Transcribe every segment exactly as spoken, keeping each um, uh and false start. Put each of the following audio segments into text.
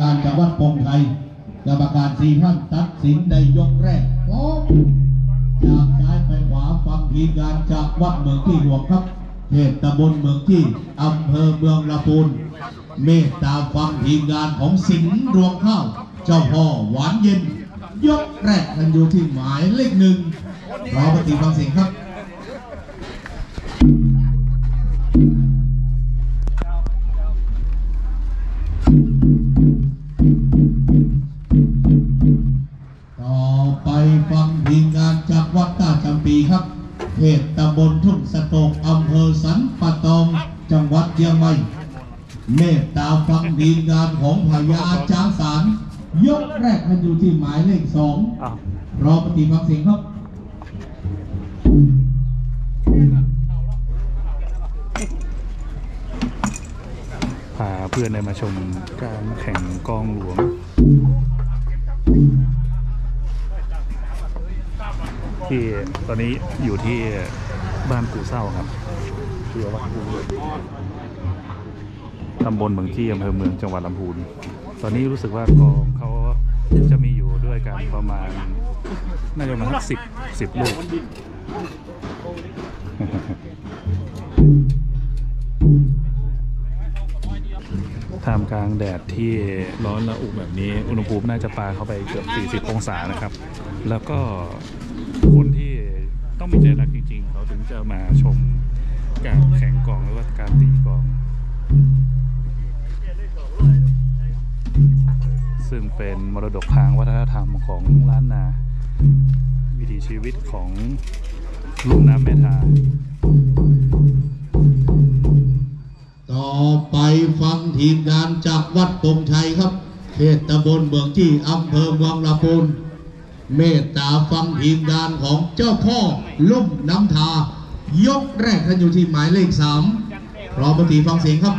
การจากวัดพงไทยกรรมการสี่ท่านตัดสินในยกแรกจากซ้ายไปขวาฟังทีมงานจากวัดเมืองที่หลวงครับเขตตำบลเมืองที่อำเภอเมืองลำพูนเมตตาฟังทีมงานของสิงห์รวงข้าวเจ้าพ่อหวานเย็นยกแรกกันอยู่ที่หมายเลขหนึ่งรอปฏิบัติเสียงครับต่อไปฟังทีมงานจากวัดตาจำปีครับเขตตำบลทุ่งสะโตกอำเภอสันป่าตองจังหวัดเชียงใหม่เมตตาฟังทีมงานของพญาจางสารยกแรกมันอยู่ที่หมายเลขสองรอปฏิบัติเสียงครับพาเพื่อนได้มาชมการแข่งกองหลวงที่ตอนนี้อยู่ที่บ้านกู่เศร้าครับที่วัดกู่ตำบลเมืองที่อำเภอเมืองจังหวัดลำพูนตอนนี้รู้สึกว่ากองเขาจะมีอยู่ด้วยกันประมาณน่าจะประมาณสิบสิบลูกท่ามกลางแดดที่ร้อนระอุแบบนี้อุณหภูมิน่าจะปาเข้าไปเกือบสี่สิบองศานะครับแล้วก็คนที่ต้องมีใจรักจริงๆเขาถึงจะมาชมการแข่งกองหรือว่าการตีกองซึ่งเป็นมรดกทางวัฒนธรรมของล้านนาวิถีชีวิตของลุ่มน้ำแม่ทาต่อไปฟังทีมงานจากวัดปงชัยครับเขตตำบลเมืองที่อำเภอเมืองลำพูนเมตตาฟังทีมงานของเจ้าพ่อลุ่มน้ำทายกแรกท่านอยู่ที่หมายเลขสามรอปฏิฟังเสียงครับ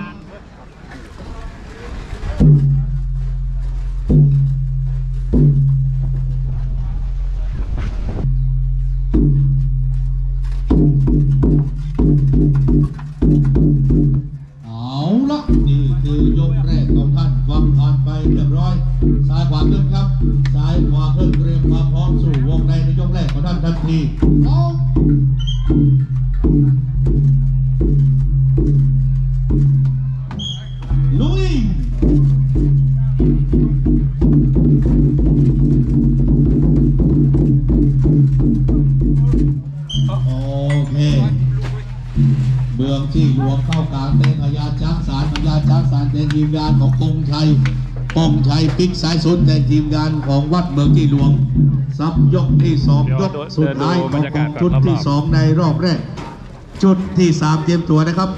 พิกสายสุดในทีมงานของวัดเมืองที่หลวงซับยกที่สองยกสุดท้ายของชุดที่สองในรอบแรกชุดที่สามเตรียมตัวนะครับ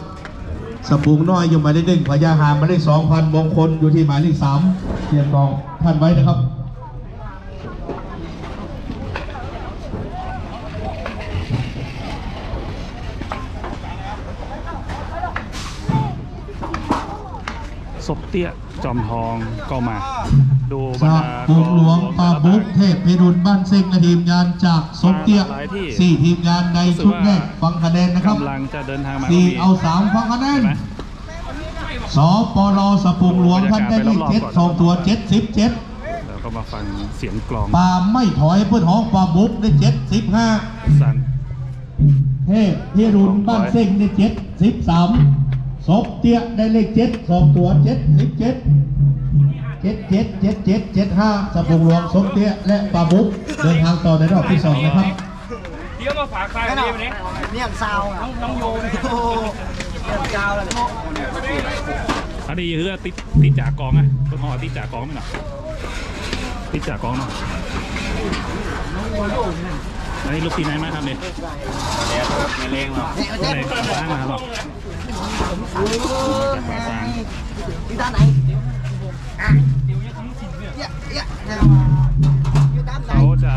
สปูงน้อยอยู่หมายเลขหนึ่งพญาหามหมายเลขสองพันมงคลอยู่ที่หมายเลขสามเตรียมกองท่านไว้นะครับศพเตี้ยจอมทองก็มาดูบรรดาของหลวงปาบุกเทพพิรุณบ้านซิงและทีมงานจากศพเตี้ยสี่ทีมงานในชุดแรกฟังคะแนนนะครับสี่เอาสามฟังคะแนนสปลสปุงหลวงท่านได้ที่เจ็ดสองตัวเจ็ดสิบเจ็ดแล้วก็มาฟังเสียงกลองปาไม่ถอยเพื่อนห้องปาบุกได้เจ็ดสิบห้าเทพพิรุณบ้านซิงได้เจ็ดสิบสามศพเตี้ยได้เลขเจ็ดสองตัวเจ็ดสิบเจ็ดเจ็ดเจ็ดเจ็ดเจ็ดเจ็ดห้าสปุงหลวงศพเตี้ยและปลาบุกเดินทางต่อในรอบที่สองนะครับเดี๋ยวมาฝากใครวันนี้เนี่ยซาวน้องน้องโยนโอ้เนี่ยซาวเลยอันนี้คือติดติดจากกองไงต้นหอติดจากกองไหมหน่ะติดจากกองเนาะอันนี้ลูกตีไหนมาทำเนี่ยไม่เล่งหรอกไม่เล่งบ้างมาหรอกอยู่ด้านไหนเขาจะ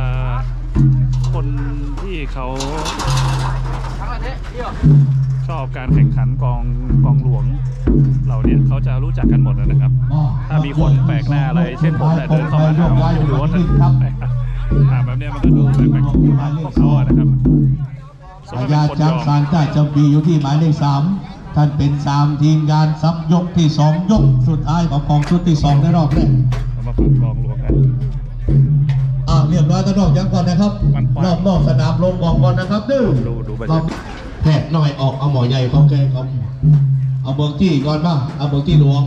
คนที่เขาชอบการแข่งขันกองกองหลวงเหล่านี้เขาจะรู้จักกันหมดแล้วนะครับถ้ามีคนแปลกหน้าอะไรเช่นผมแต่เดินเข้ามาถามหรือว่าแบบนี้มันก็ดูแปลกๆพวกเขาอะนะครับพญาจางสารใต้จำปีอยู่ที่หมายเลขสาม ท่านเป็นสามทีมงานซับยกที่สองยกสุดท้ายของกองชุดที่สองในรอบแรกมาฟังกองหลวงกันอ่าเรียบร้อยตะนอกยังก่อนนะครับรอบนอกสนามลงกองก่อนนะครับดื้อแผลหน่อยออกเอาหมอใหญ่เขาแกเขาเอาเบิกที่ก่อนบ้างเอาเบิกที่หลวง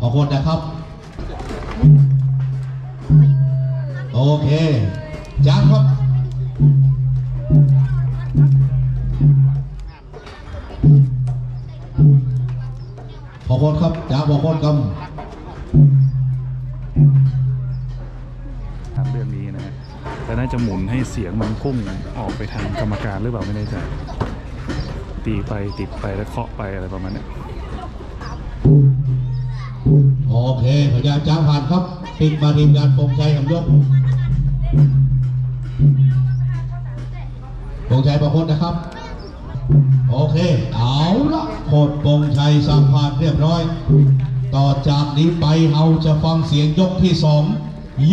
ขอโทษนะครับโอเคจ้าครับขอโทษครับจ้าขอโทษครับทำเรื่องนี้นะแต่น่าจะหมุนให้เสียงมันพุ่งออกไปทางกรรมการหรือเปล่าไม่แน่ใจตีไปติดไปแล้วเคาะไปอะไรประมาณนี้โอเคพยายามจ้าผ่านครับปิดมาทีมงานปงชัยกับยกปงชัยประพจน์นะครับโอเคเอาละโคตรปงชัยสัมภาษณ์เรียบร้อยต่อจากนี้ไปเราจะฟังเสียงยกที่สอง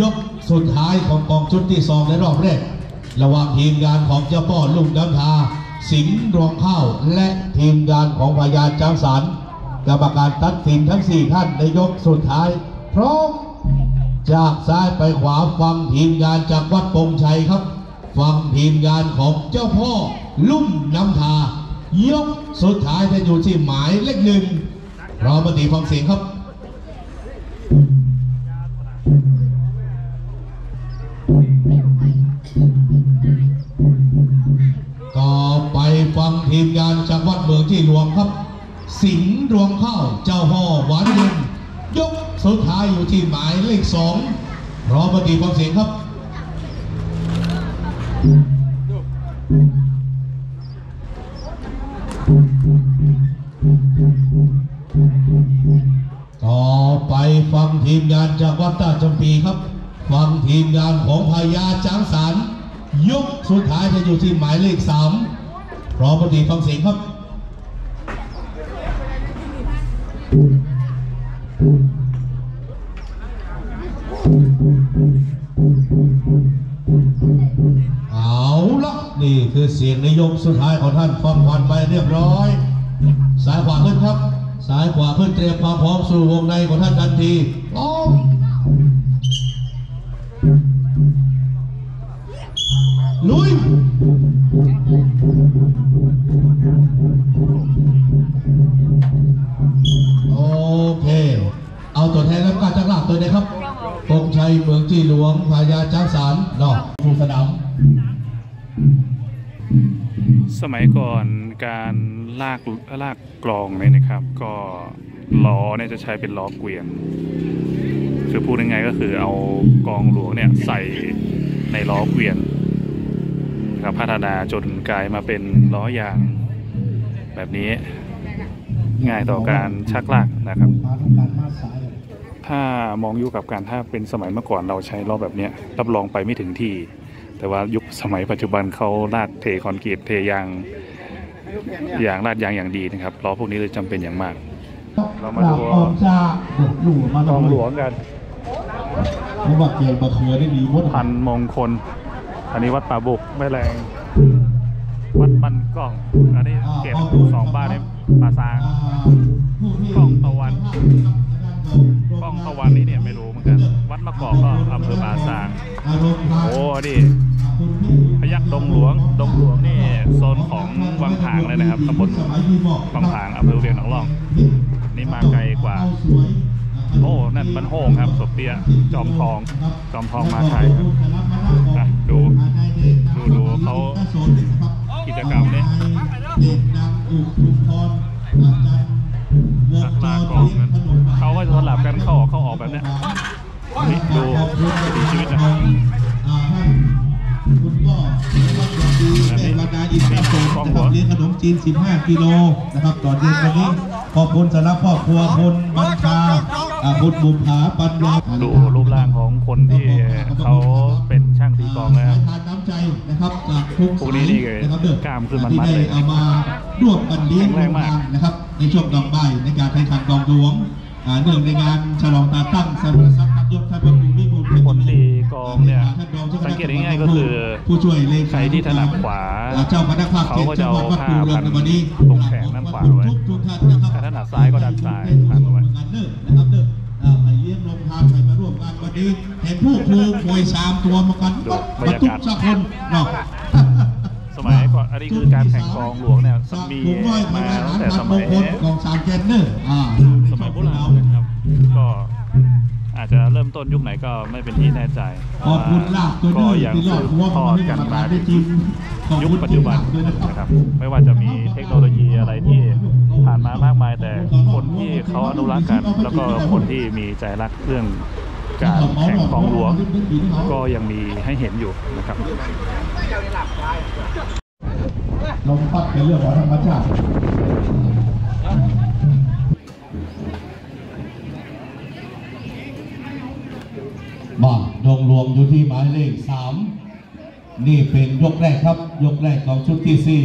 ยกสุดท้ายของกองชุดที่สองในรอบแรกระหว่างทีมงานของเจ้าพ่อลุงน้ำทาสิงห์รวงข้าวและทีมงานของพญาจ้างสารกรรมการตัดสินทั้งสี่ท่านในยกสุดท้ายพร้อมจากซ้ายไปขวาฟังทีมงานจากวัดปงชัยครับฟังทีมงานของเจ้าพ่อลุ่มน้ำทายกสุดท้ายจะอยู่ที่หมายเลขหนึ่งรอปฏิฟังเสียงครับต่อไปฟังทีมงานจากวัดเมืองที่หลวงครับสิงห์รวงข้าวเจ้าพ่อหวานเย็นยกสุดท้ายอยู่ที่หมายเลขสองรอปฏิบัติเสียงครับต่อไปฟังทีมงานจากวัดตาจำปีครับฟังทีมงานของพญาจ้างสารยกสุดท้ายจะอยู่ที่หมายเลขสามรอปฏิบัติเสียงครับเอาละนี่คือเสียงนิยมสุดท้ายของท่านฟังผ่านไปเรียบร้อยสายขวาขึ้นครับสายขวาขึ้นเตรียมความพร้อมสู่วงในของท่านทันทีพร้อมลุยโอเคเอาตัวแทนรับการจักรหลักตัวนี้ครับปงชัยเมืองจีหลวงพญาจ้างสารนอกภูสนามสมัยก่อนการลากลากกลองเนี่ยนะครับก็ล้อเนี่ยจะใช้เป็นล้อเกวียนคือพูดยังไงก็คือเอากลองหลวงเนี่ยใส่ในล้อเกวียนครับพัฒนาจนกลายมาเป็นล้อยางแบบนี้ง่ายต่อการชักลากนะครับถ้ามองยุคกับการถ้าเป็นสมัยเมื่อก่อนเราใช้ล้อแบบนี้รับรองไปไม่ถึงที่แต่ว่ายุคสมัยปัจจุบันเขาลาดเทคอนกรีตเทยางยางลาดยางอย่างดีนะครับล้อพวกนี้เลยจำเป็นอย่างมากเรามาดูกองหลวงกันไม่ว่าเกลียวมาเขือได้ดีวัดพันมงคลอันนี้วัดป่าบุกแม่แรงวัดบันกล้องอันนี้เขตสองบ้านนี่ป่าซางกล้องตะวันกล้องตะวันนี่เนี่ยไม่รู้เหมือนกันวัดมะกอกก็อำเภอป่าซางโอ้ดิพยัคฆ์ดงหลวงดงหลวงนี่โซนของวังผางเลยนะครับตำบลวังผางอำเภอเวียงหนองหล่องนี่มาไกลกว่าโอ้นั่นบ้านโฮงครับศพเตี้ยจอมทองจอมทองมาไทยครับดูดูดูเขากิจกรรมเนี่ยลักลากกองกันเขาก็สลับกันเข้าออกเข้าออกแบบเนี้ยนี่ดูดีชีวิตนะกองหลวงเลี้ยงขนมจีนสิบห้ากิโลนะครับตอนเย็นวันนี้ขอบคุณสำหรับครอบครัวคนบัญชาคุณบุญหาปัญญาดูรูปร่างของคนที่เขาเป็นช่างตีกลองนะครับพวกนี้นี่เลยกล้ามขึ้นมันๆเลยเอามาร่วมกันเลี้ยงแรงมากนะครับในช่วงดอกไม้ในการแข่งขันกลองหลวงเนื่องในงานฉลองตาตั้งสมรสักยกท่านพระครูวิบูลย์คนตีกลองเนี่ยสังเกต ตง่ายๆก็คือผู้ช่วยเลขาธิการที่ถนัดขวาเขาก็จะเอาผ้าพันตรงแขนด้านขวาไว้ถ้าถนัดซ้ายก็ด้านซ้ายพันไว้เห็นผู้ครูมวยสามตัวมากันบรรยากาศสักคนเนาะสมัยก่อนอันนี้คือการแข่งกองหลวงเนี่ยมีมาตั้งแต่สมัยกองสามเจนเนอร์สมัยพวกเรานะครับก็อาจจะเริ่มต้นยุคไหนก็ไม่เป็นที่แน่ใจก็ยังสืบทอดกันมาในยุคปัจจุบันนะครับไม่ว่าจะมีเทคโนโลยีอะไรที่ผ่านมามากมายแต่คนที่เขาอนุรักษ์กันแล้วก็คนที่มีใจรักเรื่องการแข่งกองหลวงก็ยังมีให้เห็นอยู่นะครับลมพัดเป็นเรื่องของธรรมชาติบ้านดงหลวงอยู่ที่หมายเลขสามนี่เป็นยกแรกครับยกแรกของชุดที่สี่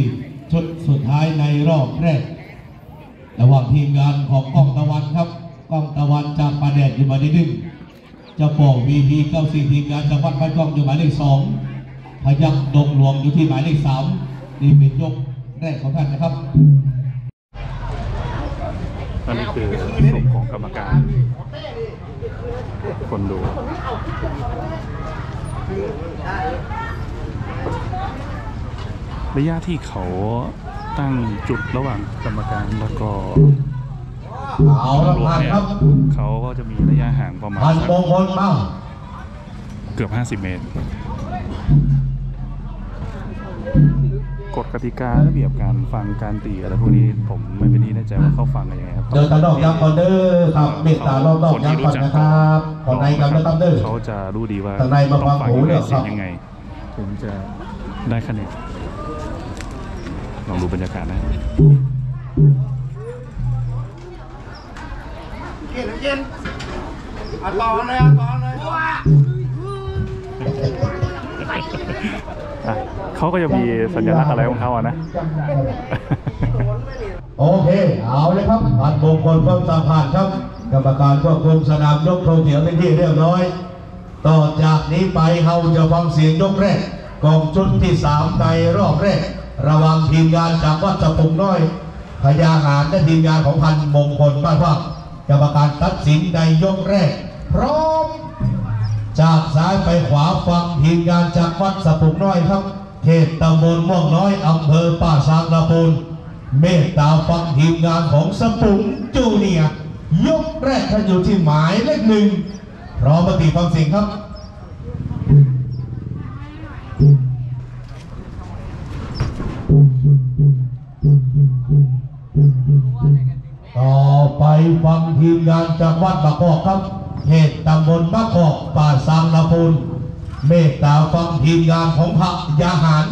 ชุดสุดท้ายในรอบแรกระหว่างทีมงานของกล้องตะวันครับกล้องตะวันจากปาแดดอยู่หมายเลขหนึ่งจะบอกวีพีเก้าสี่ทีมงานจังหวัดบ้านกล้องอยู่หมายเลขสองพยัคฆ์ดงหลวงอยู่ที่หมายเลขสามนี่เป็นยกแรกของท่านนะครับอันนี้คือส่งของกรรมการคนดูระยะที่เขาตั้งจุดระหว่างกรรมการแล้วก็เอาละครับเขาก็จะมีระยะห่างประมาณเกือบห้าสิบเมตรกฎกติการะเบียบการฟังการตีอะไรพวกนี้ผมไม่เป็นที่แน่ใจว่าเขาฟังอะไรยังไงครับเดินตาดอกย้ำคอนเดอร์ครับเมตตาลอบดอกย้ำคอนนะครับคนในกันแล้วตั้มเดอร์เขาจะรู้ดีว่าต้องฟังด้วยเสียงยังไงผมจะได้คะแนนลองดูบรรยากาศนะเย็นเย็นเอาตอนเลยเอาตอนเลยเขาก็จะมีสัญลักษณ์อะไรของเขาอ่ะนะโอเคเอาเลยครับผัดมงคลเพิ่มสามผ่านครับกรรมการควบคุมสนามยกโครงเสียงเป็นที่เรียบร้อยต่อจากนี้ไปเราจะฟังเสียงยกแรกกองชุดที่สามในรอบแรกระหว่างทีมงานจากวัดสะพุงน้อยพญาหานและทีมงานของพันมงคลบ้านพักกรรมการตัดสินในยกแรกพร้อมจากซ้ายไปขวาฟังทีมงานจากวัดสะพุงน้อยครับเขตตำบลม่วงน้อยอำเภอป่าซางละปูนเมตตาฟังทีมงานของสะพุงจูเนียร์ยกแรกท่านอยู่ที่หมายเลขหนึ่งพร้อมปฏิฟังเสียงครับต่อไปฟังทีมงานจากวัดบะกอกครับเขตตำบลบะกอกป่าซางละปูนเมตตาฟังทีมงานของพระยาหาร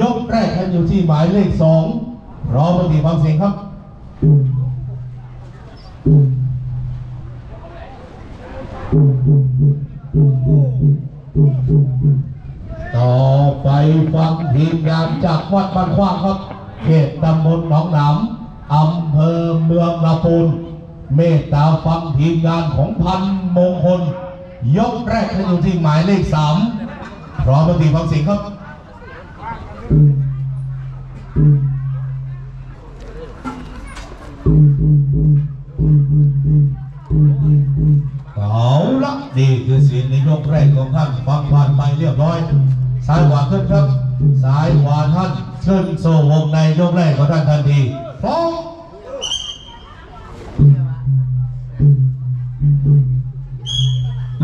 ยกแรกท่านอยู่ที่หมายเลขสองรอปฏิบัติเสียงครับต่อไปฟังทีมงานจากวัดบ้านขว้างครับเขตตำบลหนองหนำอำเภอเมืองลำพูนเมตตาฟังทีมงานของพันมงคลยกแรกท่านอยู่ที่หมายเลขสามพร้อมปฏิบัติเสียงครับเอาละนี่คือเสียงในยกแรกของท่านฟังผ่านไปเรียบร้อยสายขวาขึ้นครับสายขวาท่านขึ้นโซ่วงในยกแรกของท่านทันทีพร้อม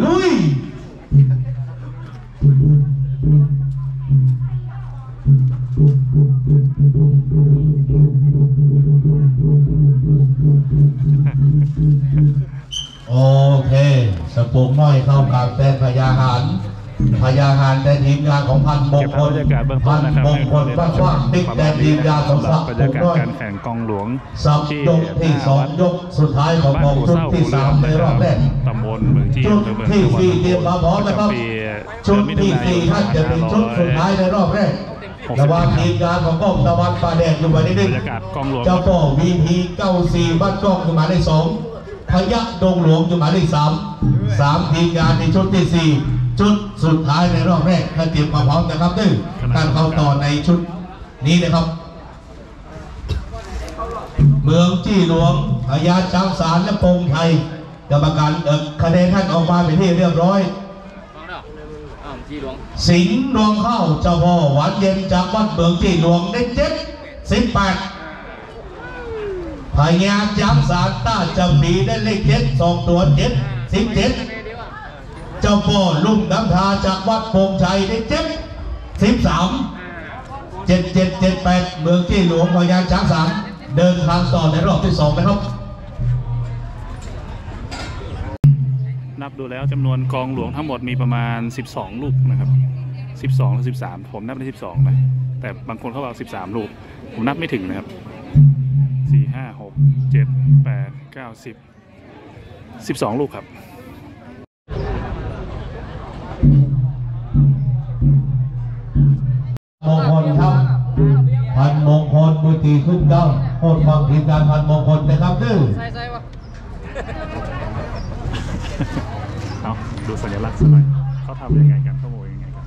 ลุยโอเคสะโพกน้อยเข้ากลางแต่พญาหานพญาหานแต่ทีมงานของพันมงคลพันมงคลบ้านขว้างติ๊กแต่ทีมงานของสะโพกน้อยการแข่งกองหลวงสามยกที่สองยกสุดท้ายของกองชุดที่สามในรอบแรกตำบลเมืองที่ชุดที่สี่เตรียมมาพร้อมนะครับชุดที่สี่ท่านจะเป็นชุดสุดท้ายในรอบแรกตะวันทีมงานของกล้องตะวันปลาแดงอยู่หมายเลขหนึ่งเจ้าป่อวีพีเก้าสี่บ้านกล้องอยู่หมายเลขสองพยัคฆ์ดงหลวงอยู่หมายเลขสามสามทีมงานในชุดที่สี่ ชุดสุดท้ายในรอบแรกเตรียมความพร้อมนะครับด้วยการเข้าต่อในชุดนี้นะครับเมืองจี้หลวงพญาช้างสารและปงไทยกรรมการคะแนนท่านออกมาเป็นที่เรียบร้อยสิงห์ดวงเข้าเจ้าพ่อหวานเย็นจากวัดเมืองจี้หลวงได้เจ็ดสิบแปดพญาช้างสารต้าจำปีได้เลขเจ็ดสองตัวเจ็ดสิบเจ็ดเจ้าพ่อลุ่มน้ำทาจากวัดปงไทยได้เจ็ดสิบสามเจ็ดเจ็ดเจ็ดแปดเมืองจี้หลวงพญาช้างสารเดินทางต่อในรอบที่สองนะครับนับดูแล้วจำนวนกองหลวงทั้งหมดมีประมาณสิบสองลูกนะครับสิบสองหรือสิบสามผมนับได้สิบสองนะแต่บางคนเขาบอกสิบสามลูกผมนับไม่ถึงนะครับสี่ ห้า หก เจ็ด แปด เก้า สิบ สิบสองลูกครับมงคลครับพันมงคลบุตรีขึ้นเก้าโคตรฟังทีมงานพันมงคลนะครับดื้อเอาดูสัญลักษณ์สักหน่อยเขาทำยังไงกันเขาโวยยังไงกัน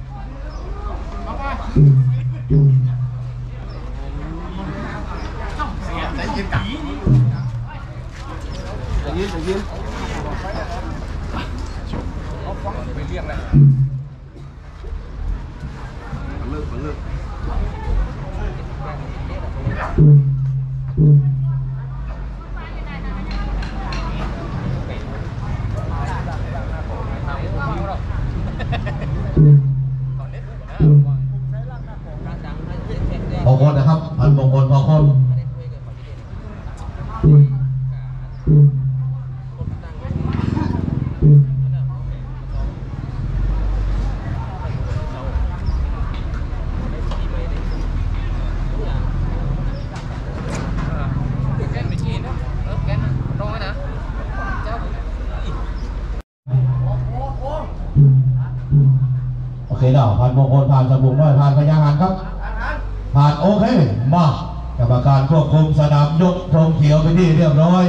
พอคนนะครับพันมงคลพอคนโอเคเนาะผ่านมงคลผ่านสมุนไพรผ่านพญางานครับผ่านโอเคมากรรมการควบคุมสนามยกธงเขียวไปที่เรียบร้อย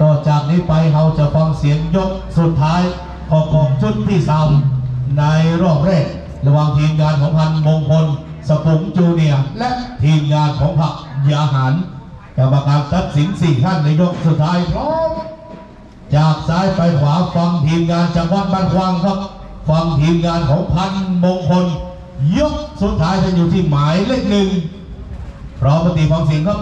ต่อจากนี้ไปเราจะฟังเสียงยกสุดท้ายของกองชุดที่สามในรอบแรกระหว่างทีมงานของพันมงคลสปุงจูเนียร์และทีมงานของพระยาหารกรรมการตัดสินสี่ท่านในยกสุดท้ายพร้อมจากซ้ายไปขวาฟังทีมงานจากวัดบ้านควางครับฟังทีมงานของพันมงคลยกสุดท้ายจะอยู่ที่หมายเลขหนึ่งพร้อมปฏิบัติเสียงครับ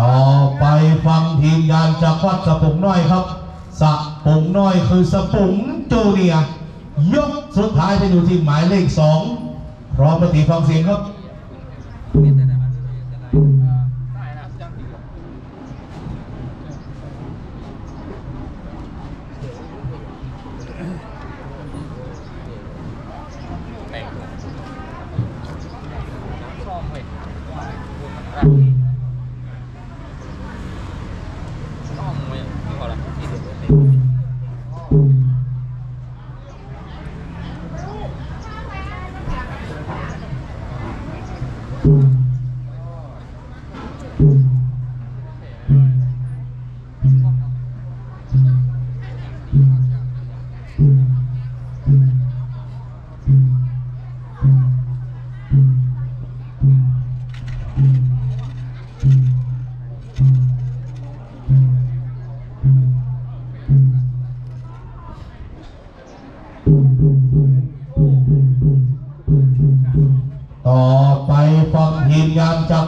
ต่อไปฟังทีมงานจากวัดสปุงน้อยครับสปุงน้อยคือสปุงจูเนียร์ยกสุดท้ายจะอยู่ที่หมายเลขสองพร้อมปฏิฟังเสียงครับ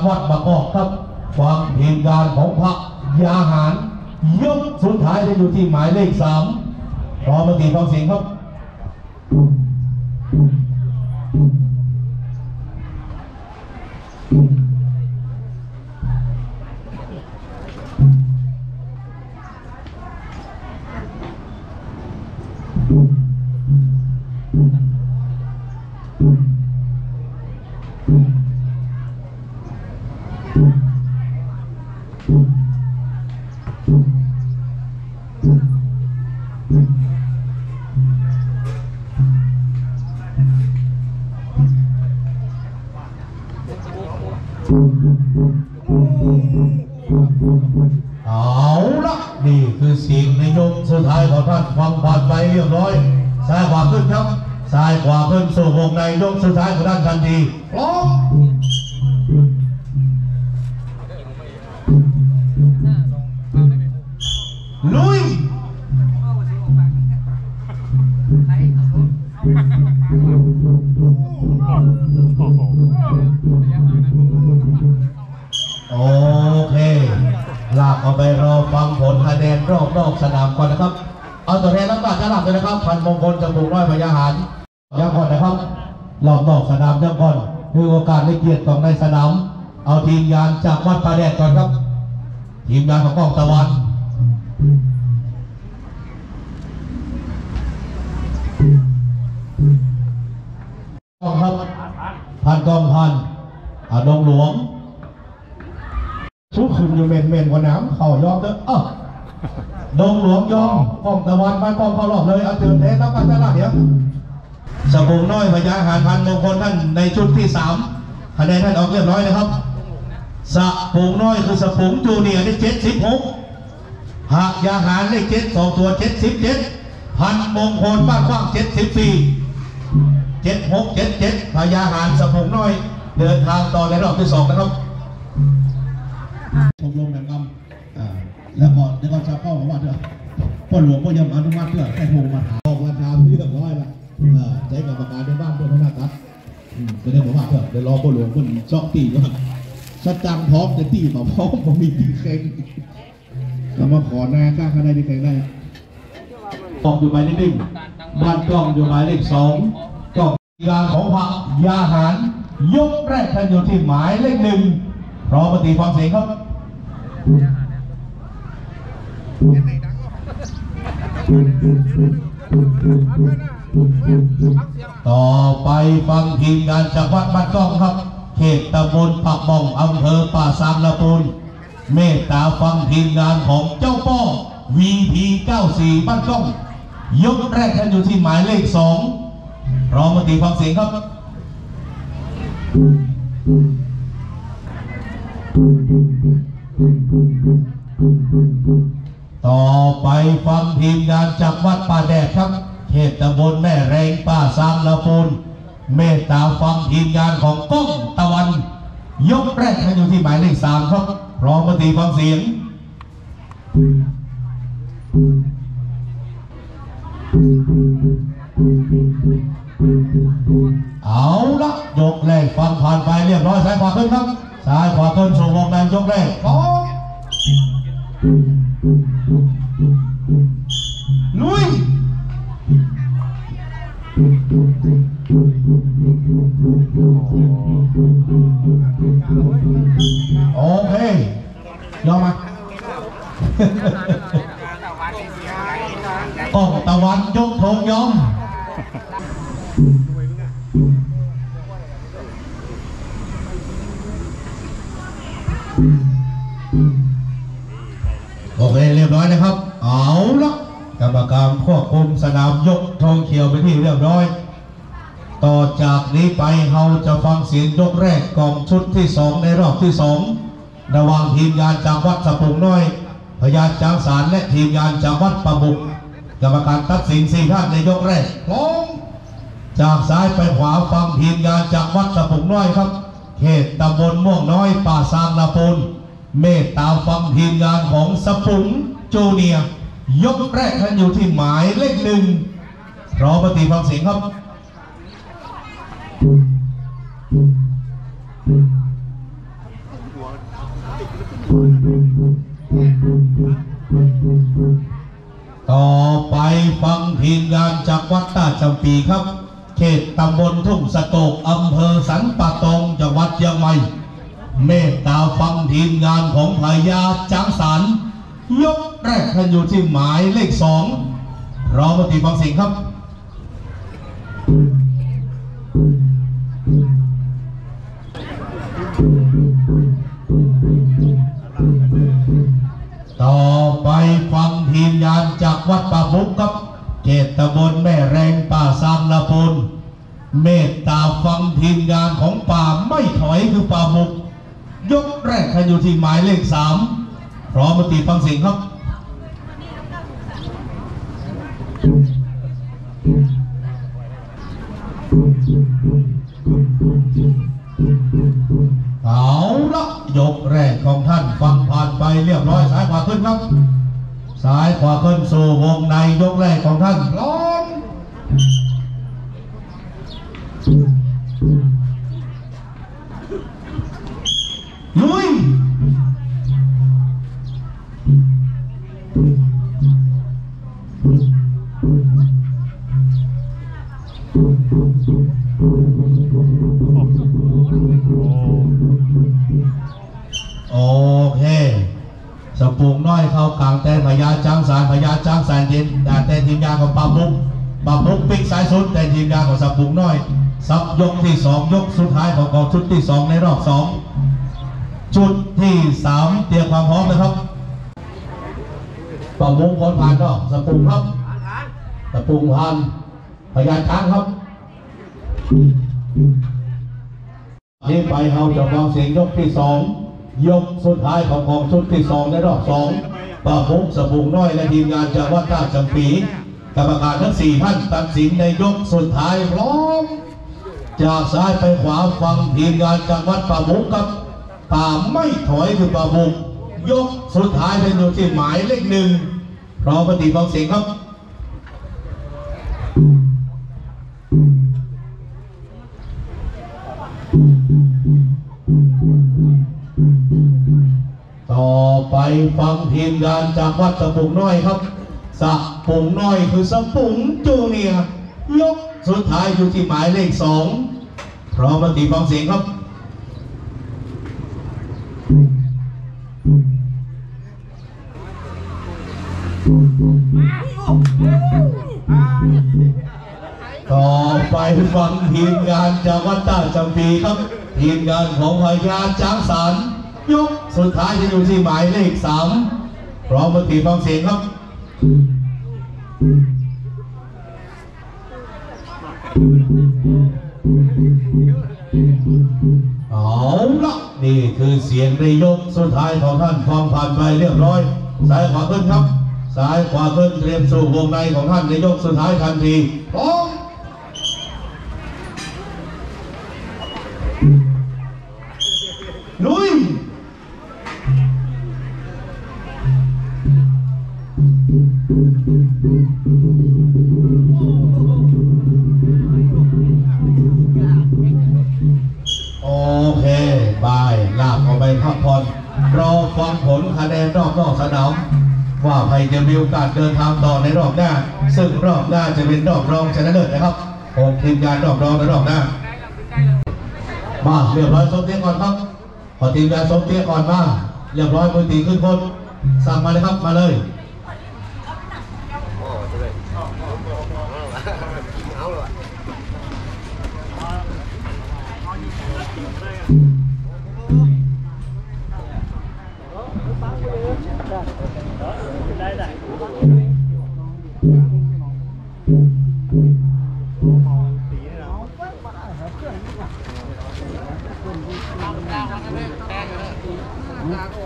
วัดบางกอกครับฟังทีมงานของพรรคยาหารยกสุดท้ายจะอยู่ที่หมายเลขสามขอมติฟังเสียงครับเอาละนี่คือเสียงในยกสุดท้ายของท่านฟังผ่านไปเรียบร้อยซ้ายขวาขึ้นครับซ้ายขวาขึ้นสู่วงในยกสุดท้ายของท่านทันทีพร้อมลุยโอเคลากเอาไปรอฟังผลคะแนนรอบนอกสนามก่อนนะครับเอาตัวแทนรับการจะหลับเลยนะครับพันมงคลจมูกร้อยพญาหารยังก่อนนะครับรอบนอกสนามยังก่อนคือโอกาสได้เกียรติของในสนามเอาทีมงานจากวัดป่าแดดก่อนครับทีมงานของกองตะวันครับพันกองพันอาดงหลวงทุกคืนอยู่เมนเมนกว่าน้ำเข่ายอมเด้อเอ้าดงหลวงยอมกองตะวันบ้านกองเขาหลอกเลยเอาเตือนเทสแล้วกันจะหลับเดี๋ยวสกุลน้อยพญาหารพันมงคลท่านในชุดที่สามคะแนนท่านออกเรียบร้อยนะครับสกุลน้อยคือสกุลจูเนียร์ได้เจ็ดสิบหกหากยาหารได้เจ็ดสองตัวเจ็ดสิบเจ็ดพันมงคลบ้านกว้างเจ็ดสิบสี่เจ็ดหกเจ็ดเจ็ดพญาหารสกุลน้อยเดินทางต่อในรอบที่สองนะครับชมรมแบ่งกำแล้วก่อนแล้วก็ชาวเข้าของวัดเถอะพ่อหลวงพ่อยมอนุมัติเถอะแต่ผมมาถามบอกว่าทำที่เรียบร้อยละใช้กรรมการในบ้านเพื่อนพนักงานจะได้บอกว่าเถอะเดี๋ยวรอพ่อหลวงคนชอบตีว่าชัดจังพร้อมจะตีมาพร้อมผมมีตีเข่งก็มาขอหน้าข้างข้างในตีเข่งได้กองอยู่หมายเลขหนึ่งบ้านกองอยู่หมายเลขสองกองกีฬาของพระยาหารยกแรกท่านอยู่ที่หมายเลขหนึ่งรอปฏิฟังเสียงครับต่อไปฟังทีมงานจากวัดบ้านกล้องครับเขตตำบลปากบ่องอำเภอป่าซางละปูนเมตตาฟังทีมงานของเจ้าป้อ วี พี เก้าสี่ บ้านกล้องยกแรกท่านอยู่ที่หมายเลขสองรอปฏิฟังเสียงครับต่อไปฟังทีมงานจากวัดป่าแดดครับเขตตำบลแม่แรงป่าซางละปูนเมตตาฟังทีมงานของก้องตะวันยกแรกท่านอยู่ที่หมายเลขสามครับพร้อมปฏิฟังเสียงเอาละยกแรกฟังผ่านไปเรียบร้อยสายผ่านขึ้นครับซ้ายขวาขึ้นสู่วงในยกแรกพร้อมลุยโอเคยอมไหมกองตะวันยกธงยอมโอเคเรียบร้อยนะครับเอาละกรรมการควบคุมสนามยกธงเขียวไปที่เรียบร้อยต่อจากนี้ไปเราจะฟังเสียงยกแรกกองชุดที่สองในรอบที่สองระหว่างทีมงานจากวัดสะปุงน้อยพญาจางสารและทีมงานจากวัดประบุกกรรมการตัดสินสี่ท่านในยกแรกลงจากซ้ายไปขวาฟังทีมงานจากวัดสะปุงน้อยครับเขตตำบลม่วงน้อยป่าซางละปูนเมตตาฟังทีมงานของสปุงจูเนียร์ยกแรกท่านอยู่ที่หมายเลขหนึ่งรอปฏิฟังเสียงครับ ต่อไปฟังทีมงานจากวัดตาจำปีครับเขตตำบลทุ่งสะโตกอำเภอสันป่าตองจังหวัดเชียงใหม่เมตตาฟังทีมงานของพญาจังสรรยกแรกท่านอยู่ที่หมายเลขสองรอปฏิบัติสิ่งครับต่อไปฟังทีมงานจากวัดป่าบุกครับเขตตำบลแม่แรงป่าซางละพนเมตตาฟังทีมงานของป่าไม่ถอยคือป่าบุกยกแรกท่านอยู่ที่หมายเลขสามรอปฏิบัติสิ่งครับเอาละยกแรกของท่านฟังผ่านไปเรียบร้อยสายขวาขึ้นครับสายขวาขึ้นสู่วงในยกแรกของท่านลงลุยโอเคสปูงน้อยเข้ากลางแต่พญาจังสารพญาจังสารเย็นแต่ทีมงานของปาบุกปาบุกปิกสายสุดแต่ทีมงานของสปูงน้อยซับยกที่สองยกสุดท้ายของกองชุดที่สองในรอบสองชุดที่สามเตรียมความพร้อมนะครับปาบุกคนผ่านก็สปูงครับสปูงผ่านพญาจังครับนี้ไปเอาเจ้ากองเสียงยกที่สองยกสุดท้ายของกองชุดที่สองในรอบสองปะพุกสบุงน้อยและทีมงานจากวัดท่าจำปีกรรมการทั้งสี่ท่านตัดสินในยกสุดท้ายร้องจากซ้ายไปขวาฟังทีมงานจากวัดปะพุกกับป่าไม่ถอยคือปะพุกยกสุดท้ายเป็นอยู่ที่หมายเลขหนึ่งรอปฏิบัติเสียงครับต่อไปฟังทีมงานจากวัดสปุงน้อยครับสปุงน้อยคือสปุงจูเนียยกสุดท้ายอยู่ที่หมายเลขสองพร้อมติฟังเสียงครับต่อไปฟังทีมงานจากวัดตาจำปีครับทีมงานของพญาจังสรรยกสุดท้ายจะอยู่ที่หมายเลขสามพร้อมปฏิบัติเสียงครับเอาละนี่คือเสียงในยกสุดท้ายของท่านฟังผ่านไปเรียบร้อยสายขวาขึ้นครับสายขวาขึ้นเตรียมสู่วงในของท่านในยกสุดท้ายทันทีพร้อมลุยโอเคบายลาบออกไปพักผ่อนรอฟังผลคะแนนรอบนอกสนามว่าใครจะมีโอกาสเดินทางต่อในรอบหน้าซึ่งรอบหน้าจะเป็นรอบรองชนะเลิศนะครับผมทีมงานรอบรองในรอบหน้ามาเรียบร้อยสมเตี้ยก่อนครับขอทีมงานสมเตี้ยก่อนมาเรียบร้อยมือตีขึ้นบนสั่งมาเลยครับมาเลย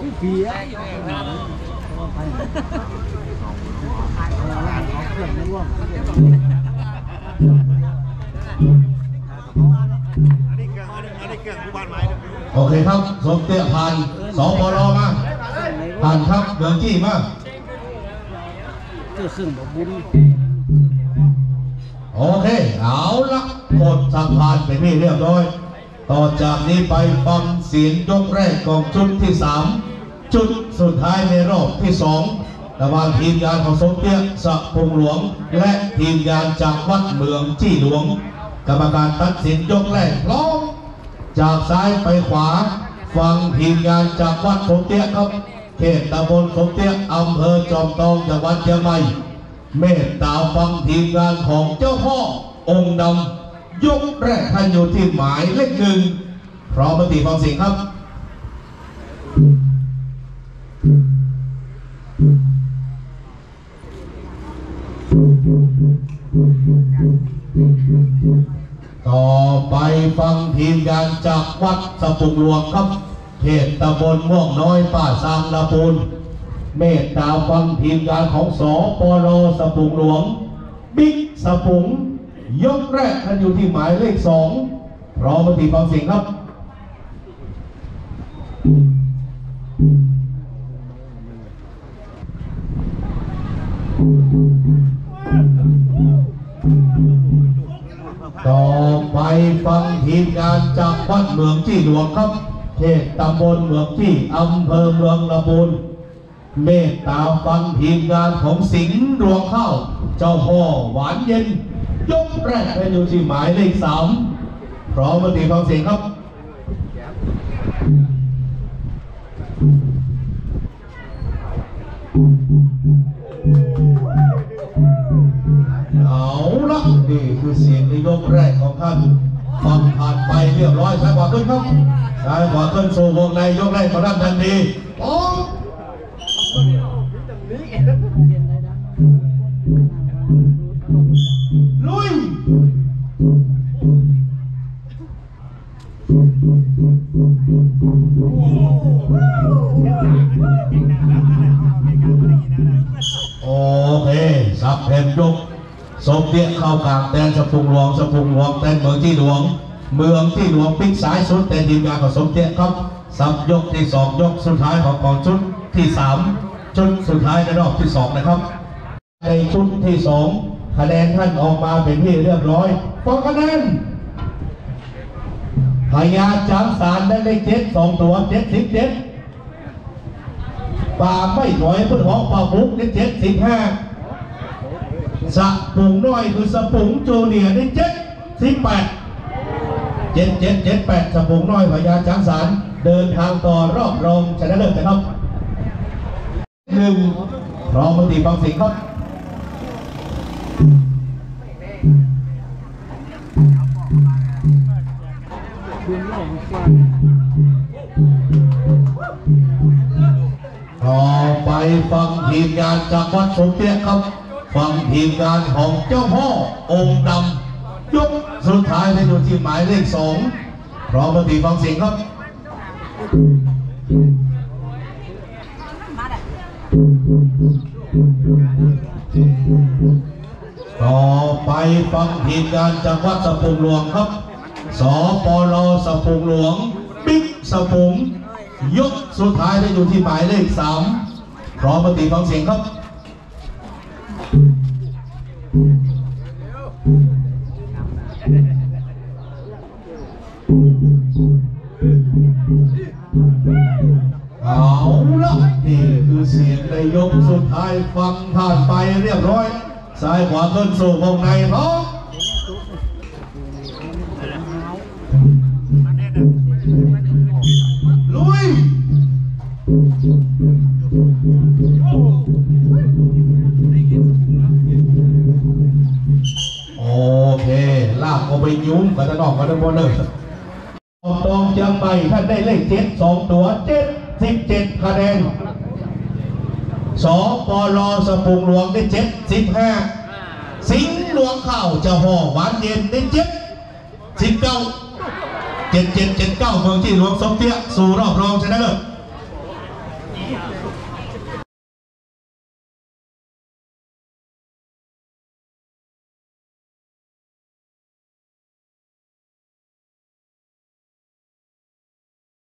โอเคครับสมเตี้ยผ่านสองบอลมาผ่านครับเดินจี้มาโอเคเอาละกดสะพานไปนี่เรียบร้อยต่อจากนี้ไปฟังเสียงยกแรกของชุดที่สาม จุดสุดท้ายในรอบที่สองระหว่างทีมงานของสมเด็จสะพงหลวงและทีมงานจากวัดเมืองจี้หลวงกรรมการตัดสินยกแรกพร้อมจากซ้ายไปขวาฟังทีมงานจากวัดสมเด็จครับเขตตำบลสมเด็จอำเภอจอมทองจังหวัดเชียงใหม่เมตตาฟังทีมงานของเจ้าพ่อองค์ดำยกแรกท่านอยู่ที่หมายเลขหนึ่งพร้อมปฏิฟังเสียงครับต่อไปฟังทีมงานจากวัดสะพุงหลวงครับเขตตำบลม่วงน้อยป่าซางละปูนเมตตาฟังทีมงานของสปรสะพุงหลวงบิ๊กสะพุงยกแรกท่านอยู่ที่หมายเลขสองรอปฏิฟังเสียงครับต่อไปฟังทีมงานจากวัดเมืองจี้หลวงครับเขตตำบลเมืองจี้อำเภอเมืองลำพูนเมตตาฟังทีมงานของสิงห์ดวงเข้าเจ้าพ่อหวานเย็นยกแรกเป็นอยู่ที่หมายเลขสามพร้อมปฏิฟังเสียงครับเอาละนี่คือเสียงในยกแรกของท่านฟังผ่านไปเรียบร้อยใช้ความขึ้นครับใช้ความขึ้นสู่วงในยกแรกของท่านทันทีอ๋อลุยโอเคสับเพนยกสมเด็จเข้ากลางแดนสะพุงหลวงสะพุงหลวงแดนเมืองที่หลวงเมืองที่หลวงปิ๊กซ้ายสุดแต่ทีมงานของสมเด็จครับสับยกที่สองยกสุดท้ายของกองชุดที่สามชุดสุดท้ายในรอบที่สองนะครับในชุดที่สองคะแนนท่านออกมาเป็นที่เรียบร้อยพอคะแนนพญาจามสารได้เลขเจ็ดสองตัวเจ็ดสิบเจ็ดป่าไม่ถอยพื้นหอกป่าบุกได้เจ็ดสิบห้าสะปุงน้อยคือสะปุงโจเนียได้เจ็ดสิบแปดเจ็ดเจ็ดเจ็ดแปดสะปุงน้อยพญาจามสารเดินทางต่อรอบรองชนะเลิศนะครับหนึ่งรองปฏิบัติสิ่งครับต่อไปฟังทีมงานจากวัดสมเด็จครับฟังทีมงานของเจ้าพ่อองค์ดำยกสุดท้ายในดูที่หมายเลขสองรอปฏิฟังเสียงครับต่อไปฟังทีมงานจากวัดสะพุงหลวงครับสปรสะพุงหลวงบิ๊กสะพุงยกสุดท้ายได้อยู่ที่หมายเลขสามพร้อมปฏิฟังเสียงครับเอาละนี่คือเสียงในยกสุดท้ายฟังผ่านไปเรียบร้อยซ้ายขวาขึ้นสู่วงในพร้อมลุยโอเคลากเอาไปยุ้มกันนอกกันบนเลยตองเชียงใหม่ท่านได้เลขเจ็ดสองตัวเจ็ดสิบเจ็ดคะแนนสปรสะพุงหลวงได้เจ็ดสิบห้าสิงห์หลวงเข้าเจ้าพ่อหวานเย็นได้เจ็ดสิบเก้าเจ็ดเจ็ดเจ็ดเก้าเมืองที่หลวงสมเด็จสู่รอบรองชนะเลิศ